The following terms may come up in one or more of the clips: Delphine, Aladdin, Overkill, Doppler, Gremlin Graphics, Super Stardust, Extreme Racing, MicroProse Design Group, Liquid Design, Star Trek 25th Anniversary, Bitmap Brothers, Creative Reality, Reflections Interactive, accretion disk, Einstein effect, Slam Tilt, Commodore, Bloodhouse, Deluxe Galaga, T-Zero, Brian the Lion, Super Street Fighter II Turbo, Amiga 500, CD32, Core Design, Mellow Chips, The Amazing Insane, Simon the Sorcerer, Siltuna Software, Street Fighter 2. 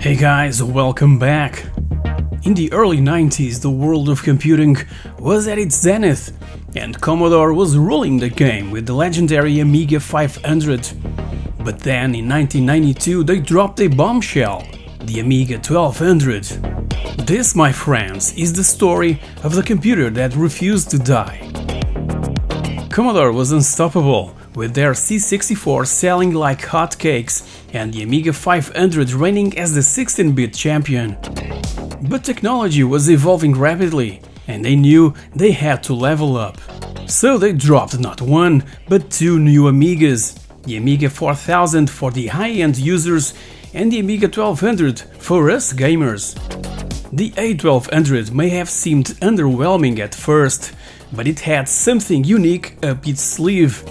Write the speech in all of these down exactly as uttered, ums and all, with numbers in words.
Hey guys, welcome back! In the early nineties, the world of computing was at its zenith, and Commodore was ruling the game with the legendary Amiga five hundred. But then, in nineteen ninety-two, they dropped a bombshell, the Amiga twelve hundred. This, my friends, is the story of the computer that refused to die. Commodore was unstoppable, with their C sixty-four selling like hotcakes and the Amiga five hundred reigning as the sixteen bit champion. But technology was evolving rapidly, and they knew they had to level up. So they dropped not one, but two new Amigas, the Amiga four thousand for the high-end users and the Amiga twelve hundred for us gamers. The A twelve hundred may have seemed underwhelming at first, but it had something unique up its sleeve.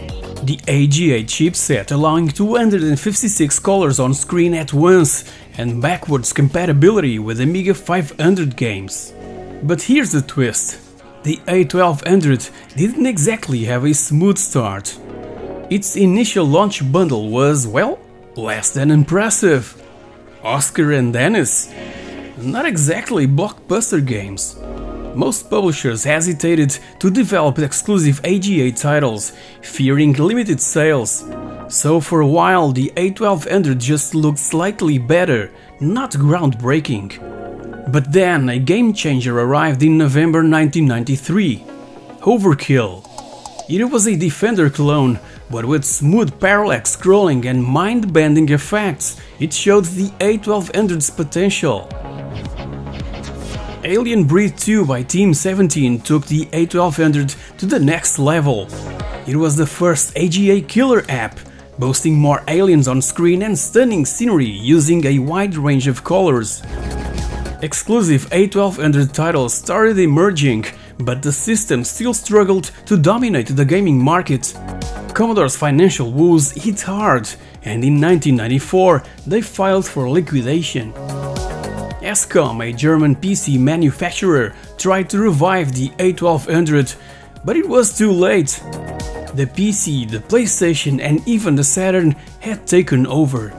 The A G A chipset, allowing two hundred fifty-six colors on screen at once and backwards compatibility with Amiga five hundred games. But here's the twist, the A twelve hundred didn't exactly have a smooth start. Its initial launch bundle was, well, less than impressive. Oscar and Dennis? Not exactly blockbuster games. Most publishers hesitated to develop exclusive A G A titles, fearing limited sales. So for a while the A twelve hundred just looked slightly better, not groundbreaking. But then a game changer arrived in November nineteen ninety-three, Overkill. It was a Defender clone, but with smooth parallax scrolling and mind-bending effects, it showed the A twelve hundred's potential. Alien Breed two by Team seventeen took the A twelve hundred to the next level. It was the first A G A killer app, boasting more aliens on screen and stunning scenery using a wide range of colors. Exclusive A twelve hundred titles started emerging, but the system still struggled to dominate the gaming market. Commodore's financial woes hit hard, and in nineteen ninety-four they filed for liquidation. S COM, a German P C manufacturer, tried to revive the A twelve hundred, but it was too late. The P C, the PlayStation and even the Saturn had taken over.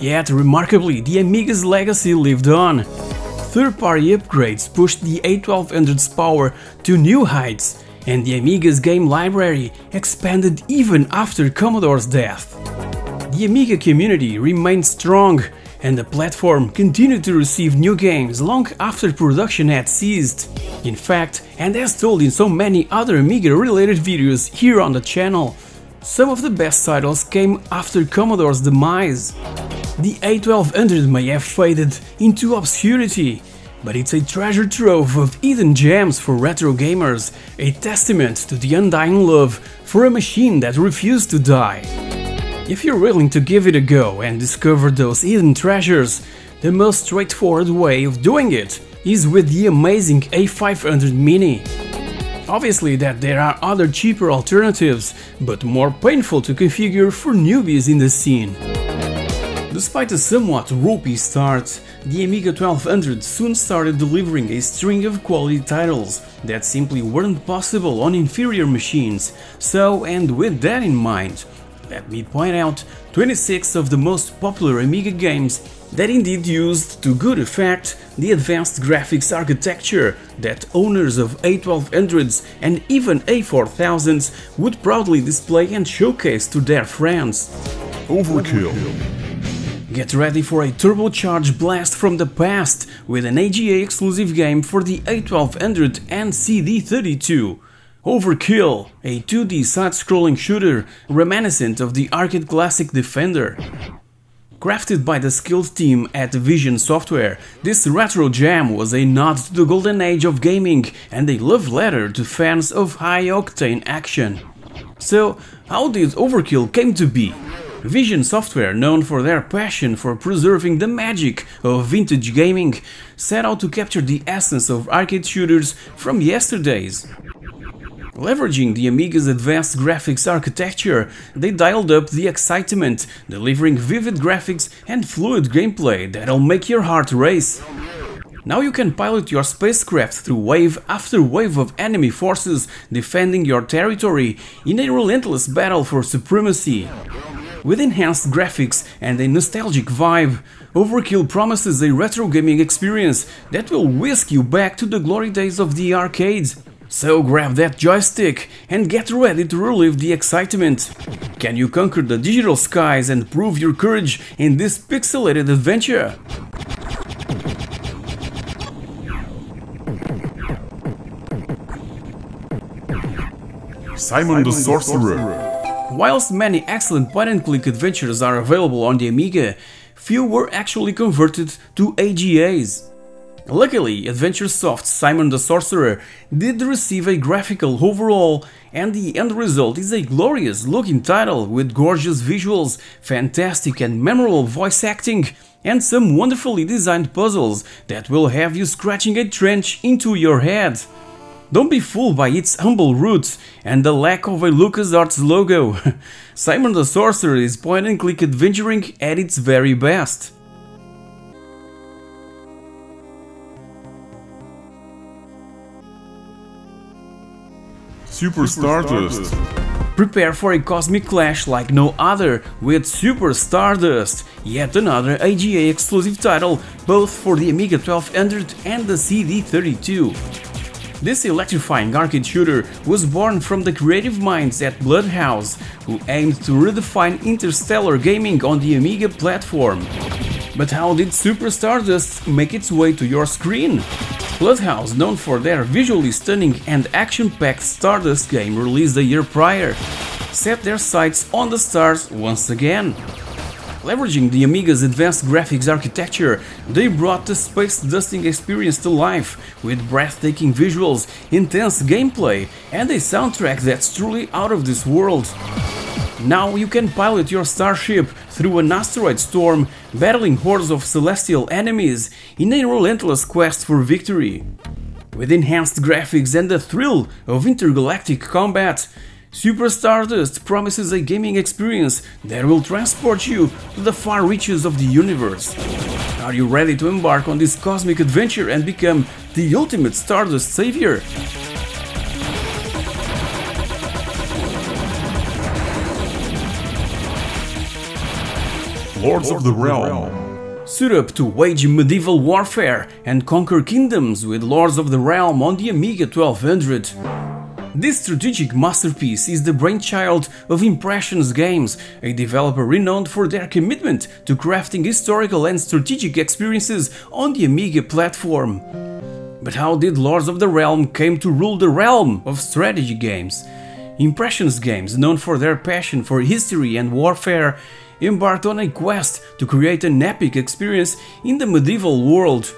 Yet, remarkably, the Amiga's legacy lived on. Third-party upgrades pushed the A twelve hundred's power to new heights, and the Amiga's game library expanded even after Commodore's death. The Amiga community remained strong, and the platform continued to receive new games long after production had ceased. In fact, and as told in so many other Amiga-related videos here on the channel, some of the best titles came after Commodore's demise. The A twelve hundred may have faded into obscurity, but it's a treasure trove of hidden gems for retro gamers, a testament to the undying love for a machine that refused to die. If you're willing to give it a go and discover those hidden treasures, the most straightforward way of doing it is with the amazing A five hundred Mini. Obviously that there are other cheaper alternatives, but more painful to configure for newbies in the scene. Despite a somewhat ropey start, the Amiga twelve hundred soon started delivering a string of quality titles that simply weren't possible on inferior machines, so, and with that in mind, let me point out twenty-six of the most popular Amiga games that indeed used, to good effect, the advanced graphics architecture that owners of A twelve hundreds and even A four thousands would proudly display and showcase to their friends. Overkill. Get ready for a turbocharged blast from the past with an A G A exclusive game for the A twelve hundred and C D thirty-two. Overkill, a two D side-scrolling shooter reminiscent of the arcade classic Defender. Crafted by the skilled team at Vision Software, this retro gem was a nod to the golden age of gaming and a love letter to fans of high-octane action. So, how did Overkill came to be? Vision Software, known for their passion for preserving the magic of vintage gaming, set out to capture the essence of arcade shooters from yesterdays. Leveraging the Amiga's advanced graphics architecture, they dialed up the excitement, delivering vivid graphics and fluid gameplay that'll make your heart race. Now you can pilot your spacecraft through wave after wave of enemy forces, defending your territory in a relentless battle for supremacy. With enhanced graphics and a nostalgic vibe, Overkill promises a retro gaming experience that will whisk you back to the glory days of the arcades. So grab that joystick and get ready to relive the excitement. Can you conquer the digital skies and prove your courage in this pixelated adventure? Simon the Sorcerer. Whilst many excellent point-and-click adventures are available on the Amiga, few were actually converted to A G As. Luckily, AdventureSoft's Simon the Sorcerer did receive a graphical overhaul, and the end result is a glorious-looking title with gorgeous visuals, fantastic and memorable voice acting, and some wonderfully designed puzzles that will have you scratching a trench into your head. Don't be fooled by its humble roots and the lack of a LucasArts logo. Simon the Sorcerer is point-and-click adventuring at its very best. Super Stardust. Prepare for a cosmic clash like no other with Super Stardust, yet another A G A exclusive title both for the Amiga twelve hundred and the C D thirty-two. This electrifying arcade shooter was born from the creative minds at Bloodhouse, who aimed to redefine interstellar gaming on the Amiga platform. But how did Super Stardust make its way to your screen? Bloodhouse, known for their visually stunning and action-packed Stardust game released a year prior, set their sights on the stars once again. Leveraging the Amiga's advanced graphics architecture, they brought the space dusting experience to life with breathtaking visuals, intense gameplay, and a soundtrack that's truly out of this world. Now you can pilot your starship through an asteroid storm, battling hordes of celestial enemies in a relentless quest for victory. With enhanced graphics and the thrill of intergalactic combat, Super Stardust promises a gaming experience that will transport you to the far reaches of the universe. Are you ready to embark on this cosmic adventure and become the ultimate Stardust savior? Lords of the Realm. Suit up to wage medieval warfare and conquer kingdoms with Lords of the Realm on the Amiga twelve hundred. This strategic masterpiece is the brainchild of Impressions Games, a developer renowned for their commitment to crafting historical and strategic experiences on the Amiga platform. But how did Lords of the Realm come to rule the realm of strategy games? Impressions Games, known for their passion for history and warfare, embarked on a quest to create an epic experience in the medieval world.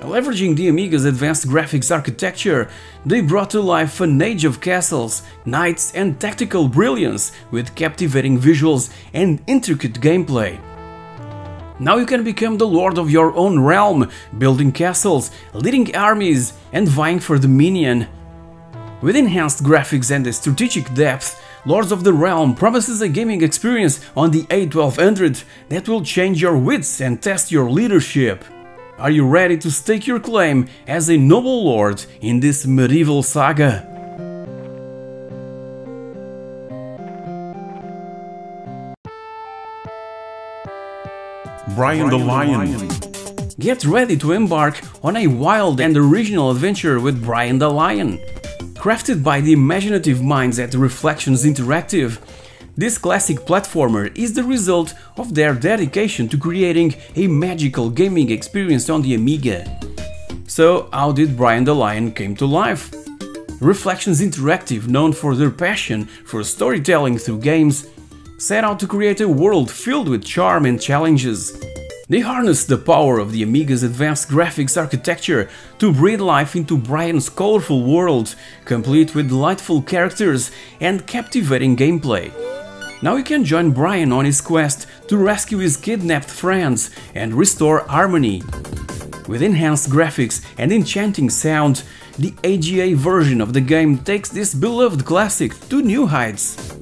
Leveraging the Amiga's advanced graphics architecture, they brought to life an age of castles, knights and tactical brilliance with captivating visuals and intricate gameplay. Now you can become the lord of your own realm, building castles, leading armies and vying for dominion. With enhanced graphics and a strategic depth, Lords of the Realm promises a gaming experience on the A twelve hundred that will change your wits and test your leadership. Are you ready to stake your claim as a noble lord in this medieval saga? Brian the Lion. Get ready to embark on a wild and original adventure with Brian the Lion. Crafted by the imaginative minds at Reflections Interactive, this classic platformer is the result of their dedication to creating a magical gaming experience on the Amiga. So, how did Brian the Lion come to life? Reflections Interactive, known for their passion for storytelling through games, set out to create a world filled with charm and challenges. They harnessed the power of the Amiga's advanced graphics architecture to breathe life into Brian's colorful world, complete with delightful characters and captivating gameplay. Now you can join Brian on his quest to rescue his kidnapped friends and restore harmony. With enhanced graphics and enchanting sound, the A G A version of the game takes this beloved classic to new heights.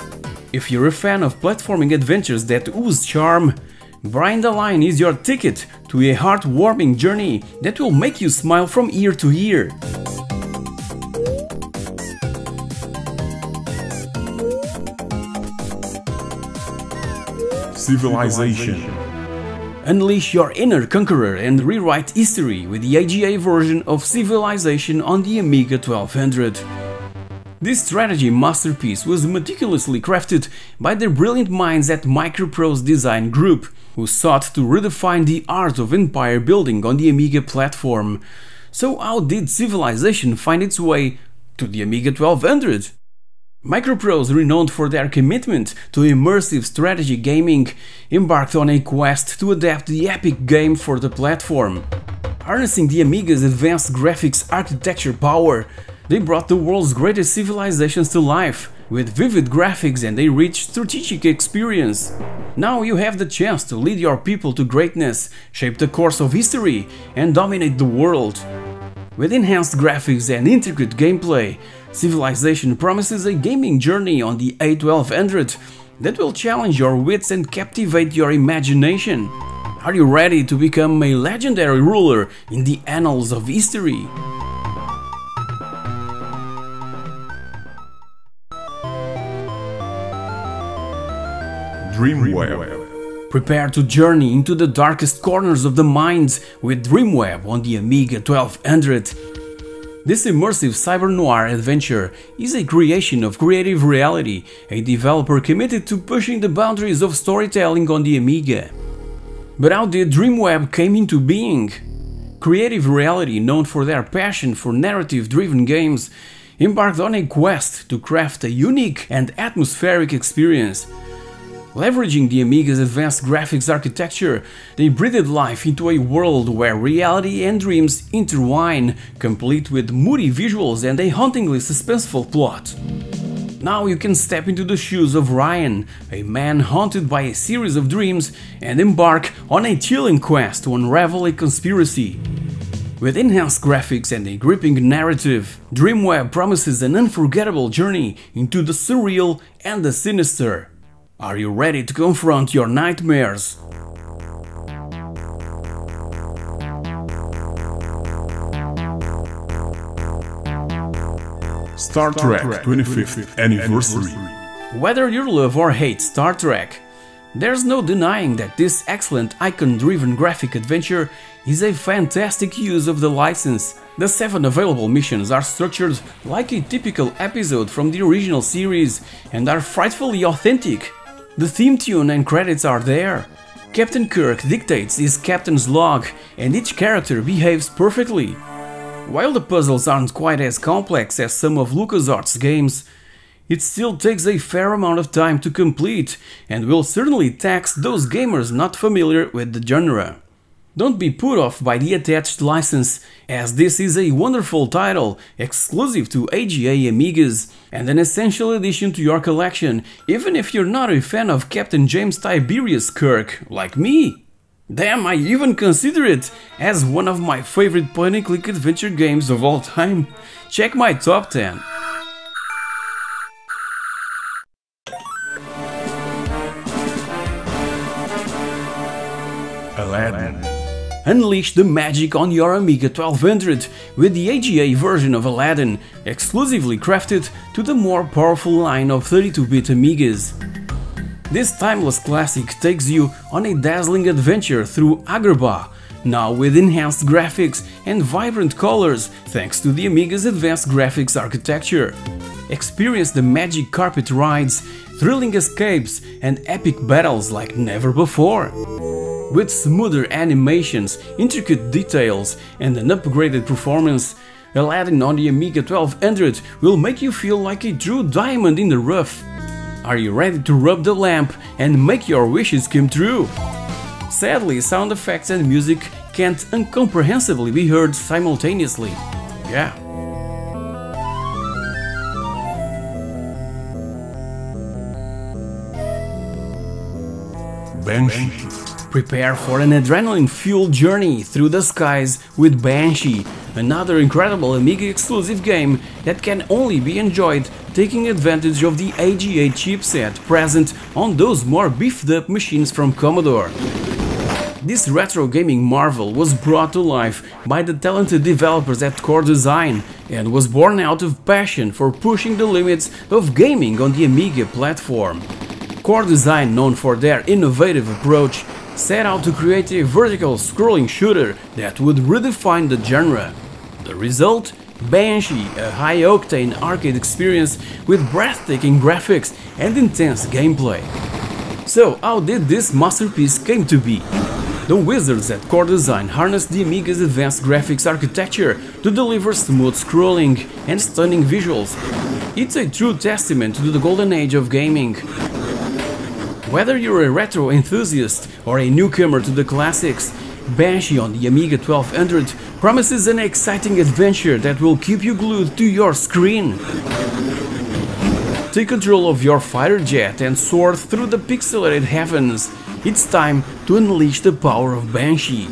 If you're a fan of platforming adventures that ooze charm, Brian the Lion is your ticket to a heartwarming journey that will make you smile from ear to ear. Civilization. Unleash your inner conqueror and rewrite history with the A G A version of Civilization on the Amiga twelve hundred. This strategy masterpiece was meticulously crafted by the brilliant minds at Microprose Design Group, who sought to redefine the art of empire building on the Amiga platform. So how did Civilization find its way to the Amiga twelve hundred? Microprose, renowned for their commitment to immersive strategy gaming, embarked on a quest to adapt the epic game for the platform. Harnessing the Amiga's advanced graphics architecture power, they brought the world's greatest civilizations to life, with vivid graphics and a rich strategic experience. Now you have the chance to lead your people to greatness, shape the course of history, and dominate the world. With enhanced graphics and intricate gameplay, Civilization promises a gaming journey on the A twelve hundred that will challenge your wits and captivate your imagination. Are you ready to become a legendary ruler in the annals of history? Dreamweb. Prepare to journey into the darkest corners of the mines with Dreamweb on the Amiga twelve hundred. This immersive cyber-noir adventure is a creation of Creative Reality, a developer committed to pushing the boundaries of storytelling on the Amiga. But how did Dreamweb came into being? Creative Reality, known for their passion for narrative-driven games, embarked on a quest to craft a unique and atmospheric experience. Leveraging the Amiga's advanced graphics architecture, they breathed life into a world where reality and dreams intertwine, complete with moody visuals and a hauntingly suspenseful plot. Now you can step into the shoes of Ryan, a man haunted by a series of dreams, and embark on a chilling quest to unravel a conspiracy. With enhanced graphics and a gripping narrative, Dreamweb promises an unforgettable journey into the surreal and the sinister. Are you ready to confront your nightmares? Star Trek twenty-fifth Anniversary. Whether you love or hate Star Trek, there's no denying that this excellent icon-driven graphic adventure is a fantastic use of the license. The seven available missions are structured like a typical episode from the original series and are frightfully authentic. The theme tune and credits are there. Captain Kirk dictates his captain's log and each character behaves perfectly. While the puzzles aren't quite as complex as some of LucasArts games, it still takes a fair amount of time to complete and will certainly tax those gamers not familiar with the genre. Don't be put off by the attached license, as this is a wonderful title, exclusive to A G A Amigas, and an essential addition to your collection, even if you're not a fan of Captain James Tiberius Kirk, like me. Damn, I even consider it as one of my favorite point-and-click adventure games of all time. Check my top ten. Aladdin. Unleash the magic on your Amiga twelve hundred with the A G A version of Aladdin, exclusively crafted to the more powerful line of thirty-two bit Amigas. This timeless classic takes you on a dazzling adventure through Agrabah, now with enhanced graphics and vibrant colors thanks to the Amiga's advanced graphics architecture. Experience the magic carpet rides, thrilling escapes and epic battles like never before. With smoother animations, intricate details and an upgraded performance, Aladdin on the Amiga twelve hundred will make you feel like a true diamond in the rough. Are you ready to rub the lamp and make your wishes come true? Sadly, sound effects and music can't incomprehensibly be heard simultaneously. Yeah. Banshee. Prepare for an adrenaline-fueled journey through the skies with Banshee, another incredible Amiga-exclusive game that can only be enjoyed taking advantage of the A G A chipset present on those more beefed-up machines from Commodore. This retro gaming marvel was brought to life by the talented developers at Core Design and was born out of passion for pushing the limits of gaming on the Amiga platform. Core Design, known for their innovative approach, set out to create a vertical scrolling shooter that would redefine the genre. The result? Banshee, a high-octane arcade experience with breathtaking graphics and intense gameplay. So, how did this masterpiece come to be? The wizards at Core Design harnessed the Amiga's advanced graphics architecture to deliver smooth scrolling and stunning visuals. It's a true testament to the golden age of gaming. Whether you're a retro enthusiast or a newcomer to the classics, Banshee on the Amiga twelve hundred promises an exciting adventure that will keep you glued to your screen. Take control of your fighter jet and soar through the pixelated heavens. It's time to unleash the power of Banshee.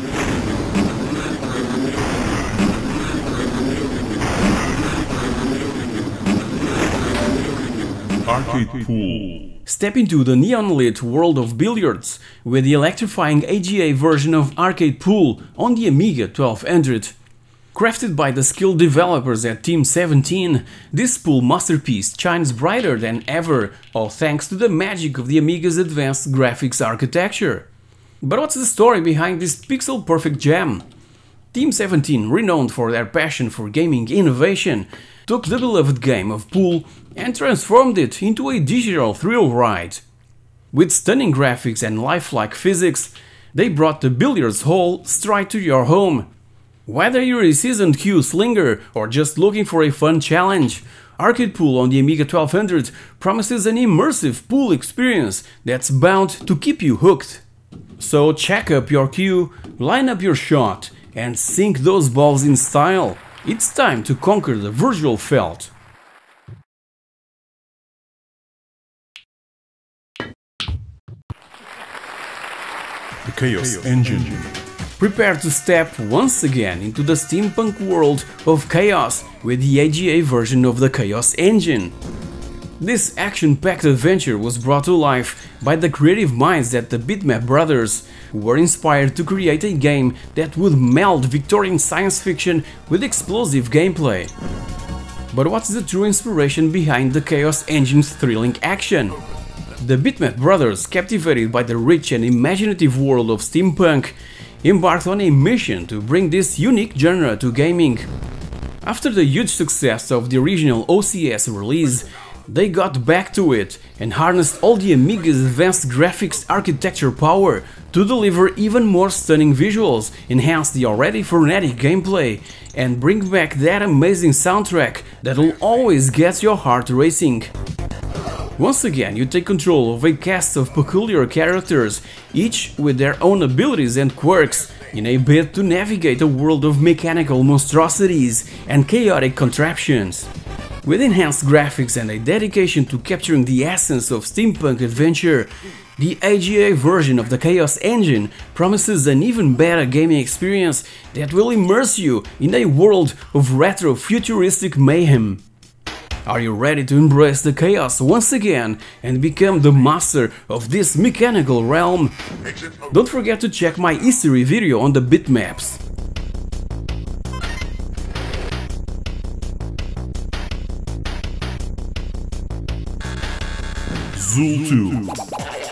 Arcade Pool. Step into the neon-lit world of billiards with the electrifying A G A version of Arcade Pool on the Amiga twelve hundred. Crafted by the skilled developers at Team seventeen, this pool masterpiece shines brighter than ever, all thanks to the magic of the Amiga's advanced graphics architecture. But what's the story behind this pixel-perfect gem? Team seventeen, renowned for their passion for gaming innovation, took the beloved game of Pool and transformed it into a digital thrill ride. With stunning graphics and lifelike physics, they brought the billiards hall straight to your home. Whether you're a seasoned queue slinger or just looking for a fun challenge, Arcade Pool on the Amiga twelve hundred promises an immersive pool experience that's bound to keep you hooked. So check up your queue, line up your shot, and sink those balls in style. It's time to conquer the virtual felt. The Chaos, Chaos Engine. Prepare to step once again into the steampunk world of chaos with the A G A version of the Chaos Engine. This action-packed adventure was brought to life by the creative minds at the Bitmap brothers, who were inspired to create a game that would meld Victorian science fiction with explosive gameplay. But what's the true inspiration behind the Chaos Engine's thrilling action? The Bitmap brothers, captivated by the rich and imaginative world of steampunk, embarked on a mission to bring this unique genre to gaming. After the huge success of the original O C S release, they got back to it and harnessed all the Amiga's advanced graphics architecture power to deliver even more stunning visuals, enhance the already frenetic gameplay, and bring back that amazing soundtrack that'll always get your heart racing. Once again, you take control of a cast of peculiar characters, each with their own abilities and quirks, in a bid to navigate a world of mechanical monstrosities and chaotic contraptions. With enhanced graphics and a dedication to capturing the essence of steampunk adventure, the A G A version of the Chaos Engine promises an even better gaming experience that will immerse you in a world of retro-futuristic mayhem. Are you ready to embrace the chaos once again and become the master of this mechanical realm? Don't forget to check my history video on the bitmaps. ZOOL two.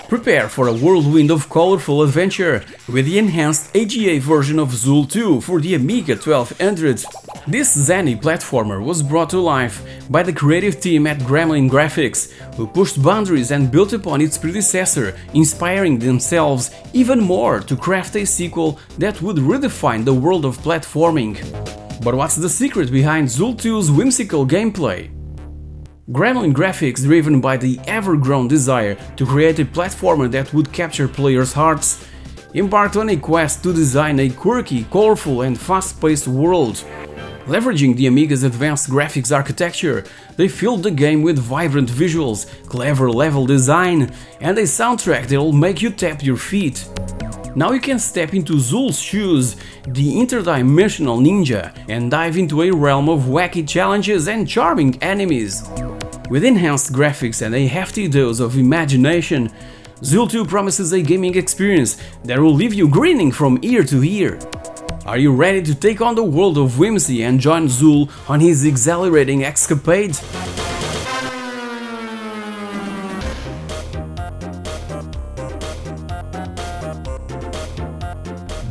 Prepare for a whirlwind of colorful adventure with the enhanced A G A version of ZOOL two for the Amiga twelve hundred. This zany platformer was brought to life by the creative team at Gremlin Graphics, who pushed boundaries and built upon its predecessor, inspiring themselves even more to craft a sequel that would redefine the world of platforming. But what's the secret behind ZOOL two's whimsical gameplay? Gremlin Graphics, driven by the ever-grown desire to create a platformer that would capture players' hearts, embarked on a quest to design a quirky, colorful and fast-paced world. Leveraging the Amiga's advanced graphics architecture, they filled the game with vibrant visuals, clever level design and a soundtrack that'll make you tap your feet. Now you can step into Zool's shoes, the interdimensional ninja, and dive into a realm of wacky challenges and charming enemies. With enhanced graphics and a hefty dose of imagination, ZOOL two promises a gaming experience that will leave you grinning from ear to ear. Are you ready to take on the world of whimsy and join ZOOL on his exhilarating escapade?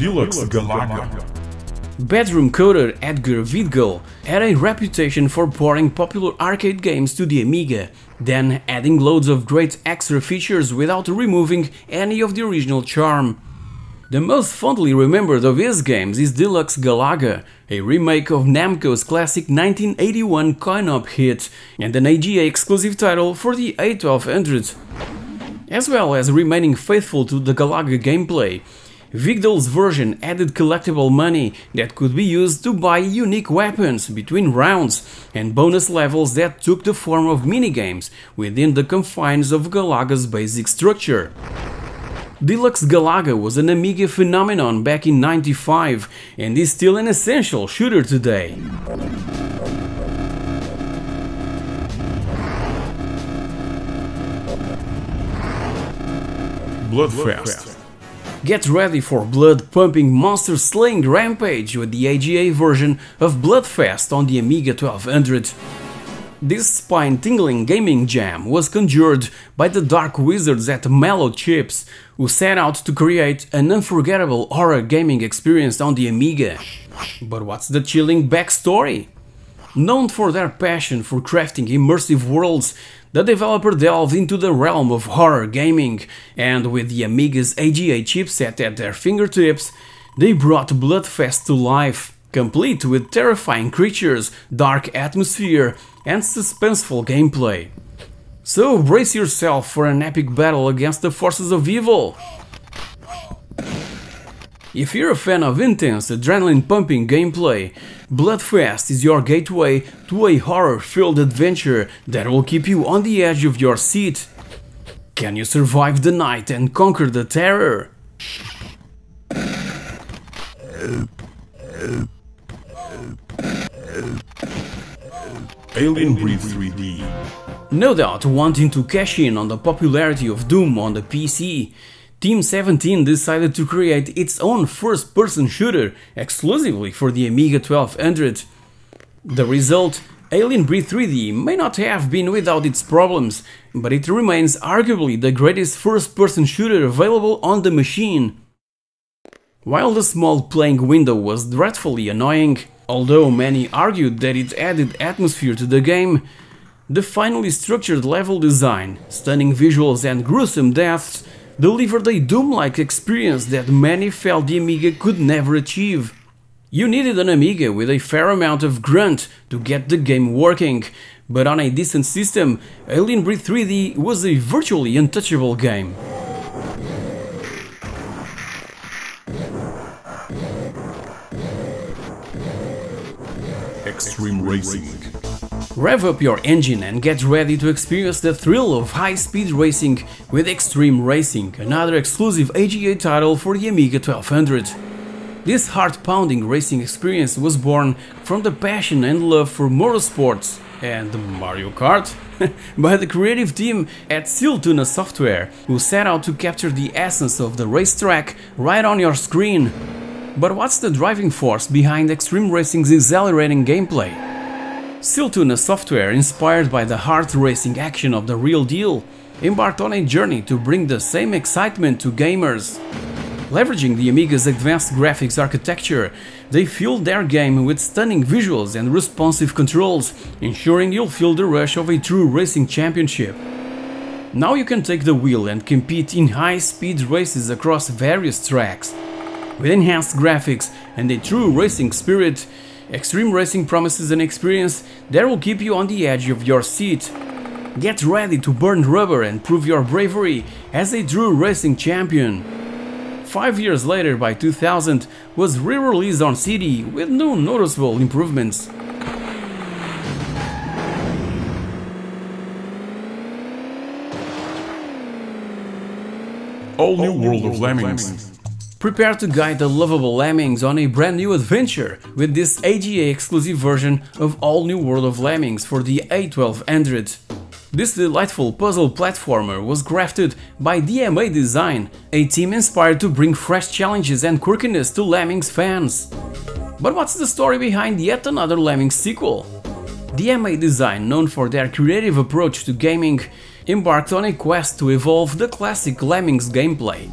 Deluxe Galaga. Bedroom coder Edgar Vidgo had a reputation for porting popular arcade games to the Amiga, then adding loads of great extra features without removing any of the original charm. The most fondly remembered of his games is Deluxe Galaga, a remake of Namco's classic nineteen eighty-one coin-op hit and an A G A exclusive title for the A twelve hundred. As well as remaining faithful to the Galaga gameplay, Vigdal's version added collectible money that could be used to buy unique weapons between rounds and bonus levels that took the form of minigames within the confines of Galaga's basic structure. Deluxe Galaga was an Amiga phenomenon back in ninety-five and is still an essential shooter today. Bloodfest. Get ready for blood-pumping, monster-slaying rampage with the A G A version of Bloodfest on the Amiga twelve hundred. This spine-tingling gaming jam was conjured by the dark wizards at Mellow Chips, who set out to create an unforgettable horror gaming experience on the Amiga. But what's the chilling backstory? Known for their passion for crafting immersive worlds, the developer delved into the realm of horror gaming, and with the Amiga's A G A chipset at their fingertips, they brought Bloodfest to life, complete with terrifying creatures, dark atmosphere, and suspenseful gameplay. So brace yourself for an epic battle against the forces of evil! If you're a fan of intense, adrenaline-pumping gameplay, Bloodfest is your gateway to a horror-filled adventure that will keep you on the edge of your seat. Can you survive the night and conquer the terror? Alien Breed three D. No doubt wanting to cash in on the popularity of Doom on the P C, Team seventeen decided to create its own first-person shooter exclusively for the Amiga twelve hundred. The result, Alien Breed three D, may not have been without its problems, but it remains arguably the greatest first-person shooter available on the machine. While the small playing window was dreadfully annoying, although many argued that it added atmosphere to the game, the finely structured level design, stunning visuals and gruesome deaths delivered a Doom-like experience that many felt the Amiga could never achieve. You needed an Amiga with a fair amount of grunt to get the game working, but on a decent system, Alien Breed three D was a virtually untouchable game. Extreme Racing. Rev up your engine and get ready to experience the thrill of high-speed racing with Extreme Racing, another exclusive A G A title for the Amiga twelve hundred. This heart-pounding racing experience was born from the passion and love for motorsports and Mario Kart by the creative team at Siltuna Software, who set out to capture the essence of the racetrack right on your screen. But what's the driving force behind Extreme Racing's exhilarating gameplay? Siltuna Software, inspired by the hard racing action of the real deal, embarked on a journey to bring the same excitement to gamers. Leveraging the Amiga's advanced graphics architecture, they fueled their game with stunning visuals and responsive controls, ensuring you'll feel the rush of a true racing championship. Now you can take the wheel and compete in high-speed races across various tracks. With enhanced graphics and a true racing spirit, Extreme Racing promises an experience that will keep you on the edge of your seat. Get ready to burn rubber and prove your bravery as a true racing champion. Five years later, by two thousand, was re-released on C D with no noticeable improvements. All New World of Lemmings. Prepare to guide the lovable Lemmings on a brand new adventure with this A G A exclusive version of All New World of Lemmings for the A twelve hundred. This delightful puzzle platformer was crafted by D M A Design, a team inspired to bring fresh challenges and quirkiness to Lemmings fans. But what's the story behind yet another Lemmings sequel? D M A Design, known for their creative approach to gaming, embarked on a quest to evolve the classic Lemmings gameplay.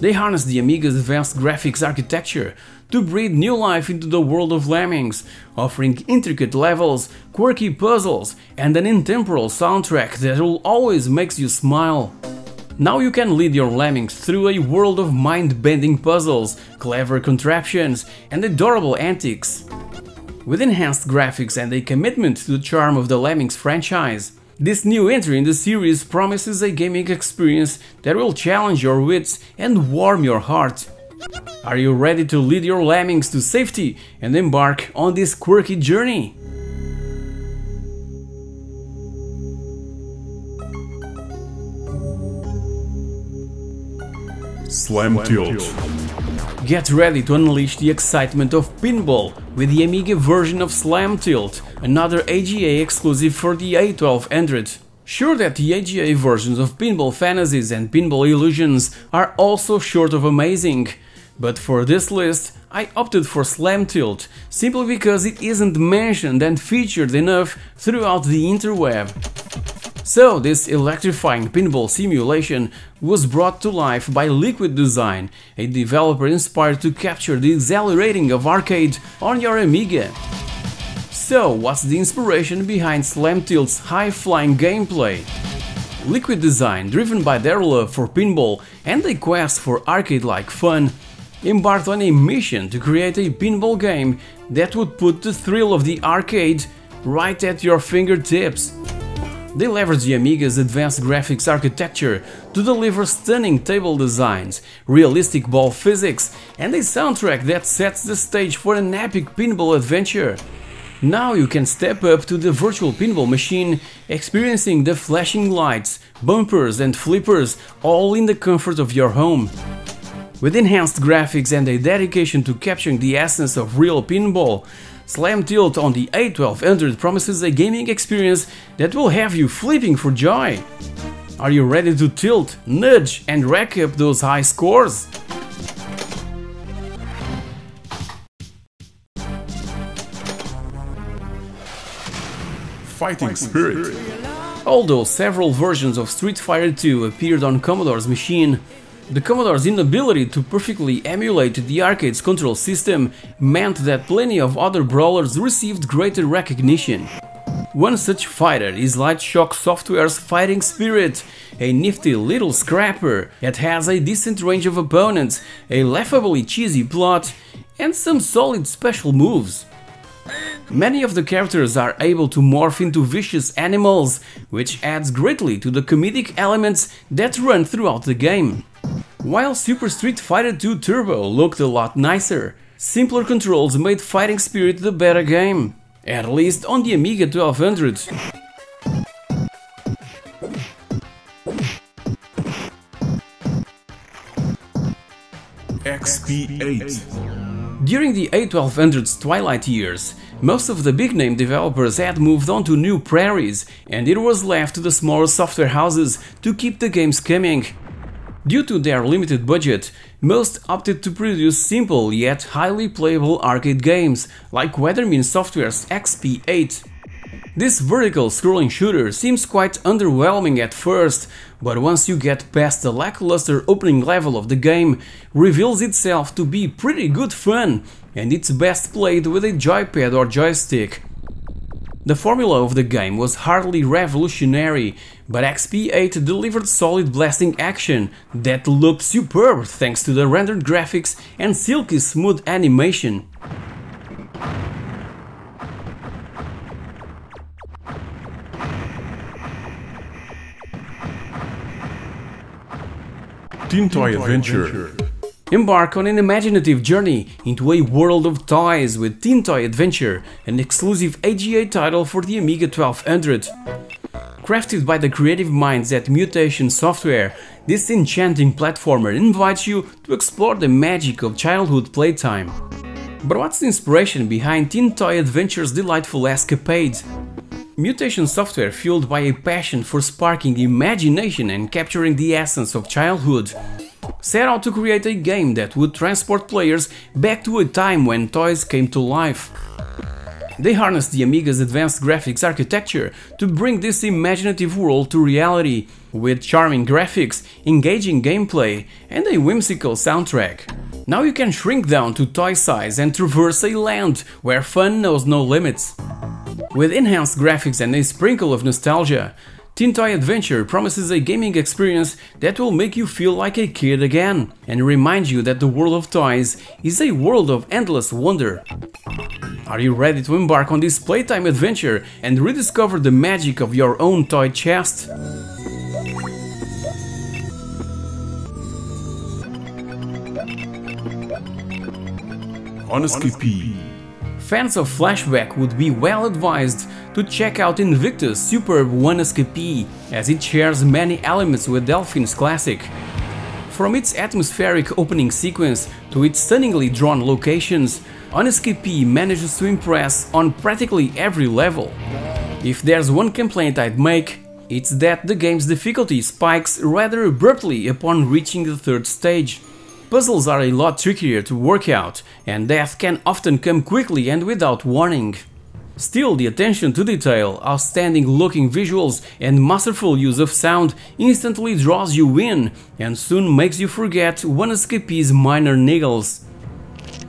They harness the Amiga's vast graphics architecture to breathe new life into the world of Lemmings, offering intricate levels, quirky puzzles, and an intemporal soundtrack that will always makes you smile. Now you can lead your Lemmings through a world of mind-bending puzzles, clever contraptions, and adorable antics. With enhanced graphics and a commitment to the charm of the Lemmings franchise, this new entry in the series promises a gaming experience that will challenge your wits and warm your heart. Are you ready to lead your Lemmings to safety and embark on this quirky journey? Slam Tilt. Get ready to unleash the excitement of pinball with the Amiga version of Slam Tilt, another A G A exclusive for the A twelve hundred. Sure that the A G A versions of Pinball Fantasies and Pinball Illusions are also short of amazing, but for this list I opted for Slam Tilt, simply because it isn't mentioned and featured enough throughout the interweb. So this electrifying pinball simulation was brought to life by Liquid Design, a developer inspired to capture the exhilarating of arcade on your Amiga. So what's the inspiration behind Slam Tilt's high-flying gameplay? Liquid Design, driven by their love for pinball and a quest for arcade-like fun, embarked on a mission to create a pinball game that would put the thrill of the arcade right at your fingertips. They leverage the Amiga's advanced graphics architecture to deliver stunning table designs, realistic ball physics, and a soundtrack that sets the stage for an epic pinball adventure. Now you can step up to the virtual pinball machine, experiencing the flashing lights, bumpers and flippers, all in the comfort of your home. With enhanced graphics and a dedication to capturing the essence of real pinball, Slam Tilt on the A twelve hundred promises a gaming experience that will have you flipping for joy. Are you ready to tilt, nudge and rack up those high scores? Fighting Spirit. Although several versions of Street Fighter two appeared on Commodore's machine, the Commodore's inability to perfectly emulate the arcade's control system meant that plenty of other brawlers received greater recognition. One such fighter is LightShock Software's Fighting Spirit, a nifty little scrapper that has a decent range of opponents, a laughably cheesy plot, and some solid special moves. Many of the characters are able to morph into vicious animals, which adds greatly to the comedic elements that run throughout the game. While Super Street Fighter two Turbo looked a lot nicer, simpler controls made Fighting Spirit the better game, at least on the Amiga twelve hundred. X P eight. During the A twelve hundred's twilight years, most of the big-name developers had moved on to new prairies, and it was left to the smaller software houses to keep the games coming. Due to their limited budget, most opted to produce simple yet highly playable arcade games, like Weathermin Software's X P eight. This vertical scrolling shooter seems quite underwhelming at first, but once you get past the lackluster opening level of the game, reveals itself to be pretty good fun, and it's best played with a joypad or joystick. The formula of the game was hardly revolutionary, but X P eight delivered solid blasting action that looked superb thanks to the rendered graphics and silky smooth animation. Tin Toy Adventure. Embark on an imaginative journey into a world of toys with Tin Toy Adventure, an exclusive A G A title for the Amiga twelve hundred. Crafted by the creative minds at Mutation Software, this enchanting platformer invites you to explore the magic of childhood playtime. But what's the inspiration behind Tin Toy Adventure's delightful escapade? Mutation Software, fueled by a passion for sparking imagination and capturing the essence of childhood, set out to create a game that would transport players back to a time when toys came to life. They harnessed the Amiga's advanced graphics architecture to bring this imaginative world to reality, with charming graphics, engaging gameplay and a whimsical soundtrack. Now you can shrink down to toy size and traverse a land where fun knows no limits. With enhanced graphics and a sprinkle of nostalgia, Tin Toy Adventure promises a gaming experience that will make you feel like a kid again and remind you that the world of toys is a world of endless wonder. Are you ready to embark on this playtime adventure and rediscover the magic of your own toy chest? OnEscapee. Fans of Flashback would be well advised to check out Invictus' superb OneEscapee, as it shares many elements with Delphine's classic. From its atmospheric opening sequence to its stunningly drawn locations, OneEscapee manages to impress on practically every level. If there's one complaint I'd make, it's that the game's difficulty spikes rather abruptly upon reaching the third stage. Puzzles are a lot trickier to work out, and death can often come quickly and without warning. Still, the attention to detail, outstanding looking visuals and masterful use of sound instantly draws you in and soon makes you forget OneEscapee's minor niggles.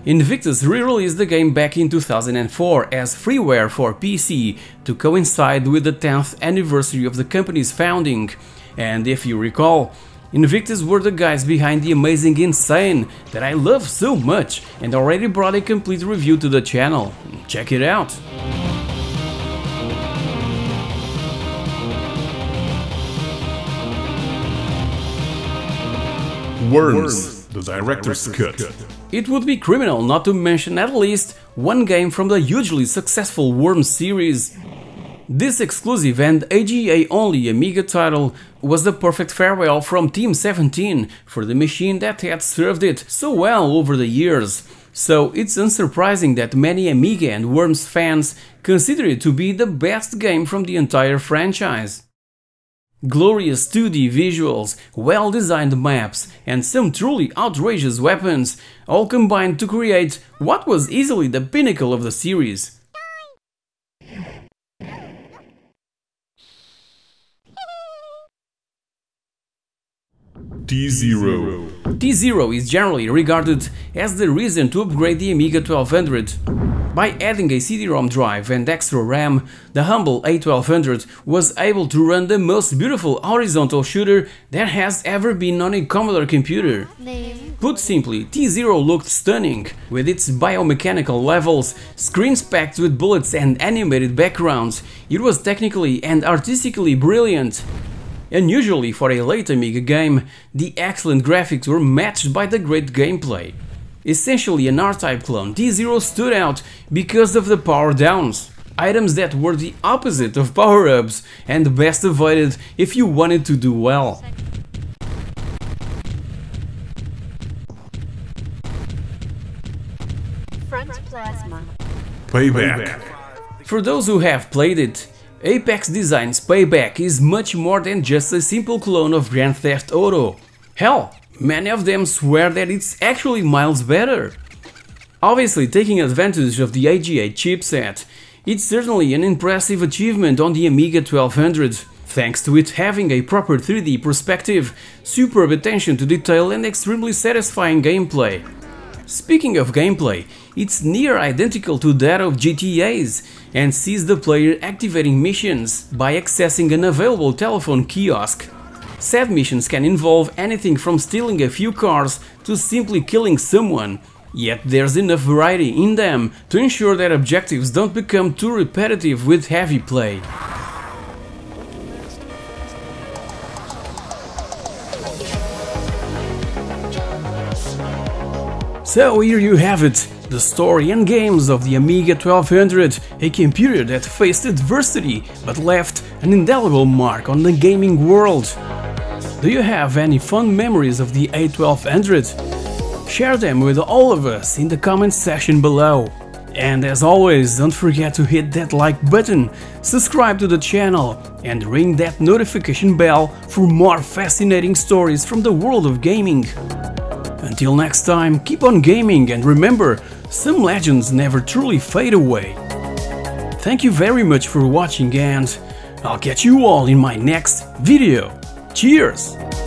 Invictus re-released the game back in two thousand four as freeware for P C to coincide with the tenth anniversary of the company's founding, and if you recall, Invictus were the guys behind the amazing Insane that I love so much and already brought a complete review to the channel. Check it out! Worms The Director's Cut. It would be criminal not to mention at least one game from the hugely successful Worms series. This exclusive and A G A-only Amiga title was the perfect farewell from Team seventeen for the machine that had served it so well over the years, so it's unsurprising that many Amiga and Worms fans consider it to be the best game from the entire franchise. Glorious two D visuals, well-designed maps and some truly outrageous weapons all combined to create what was easily the pinnacle of the series. T-Zero. T-Zero is generally regarded as the reason to upgrade the Amiga twelve hundred. By adding a C D ROM drive and extra RAM, the humble A twelve hundred was able to run the most beautiful horizontal shooter that has ever been on a Commodore computer. Put simply, T-Zero looked stunning, with its biomechanical levels, screens packed with bullets and animated backgrounds. It was technically and artistically brilliant. Unusually for a late Amiga game, the excellent graphics were matched by the great gameplay. Essentially an R-Type clone, T-Zero stood out because of the power-downs, items that were the opposite of power-ups and best avoided if you wanted to do well. Front plasma. Payback. For those who have played it, Apex Design's Payback is much more than just a simple clone of Grand Theft Auto. Hell, many of them swear that it's actually miles better. Obviously taking advantage of the A G A chipset, it's certainly an impressive achievement on the Amiga twelve hundred, thanks to it having a proper three D perspective, superb attention to detail and extremely satisfying gameplay. Speaking of gameplay, it's near identical to that of G T A's and sees the player activating missions by accessing an available telephone kiosk. Said missions can involve anything from stealing a few cars to simply killing someone, yet there's enough variety in them to ensure that objectives don't become too repetitive with heavy play. So here you have it, the story and games of the Amiga twelve hundred, a computer that faced adversity but left an indelible mark on the gaming world. Do you have any fond memories of the A twelve hundred? Share them with all of us in the comment section below. And as always, don't forget to hit that like button, subscribe to the channel and ring that notification bell for more fascinating stories from the world of gaming. Until next time, keep on gaming and remember, some legends never truly fade away. Thank you very much for watching and I'll catch you all in my next video. Cheers!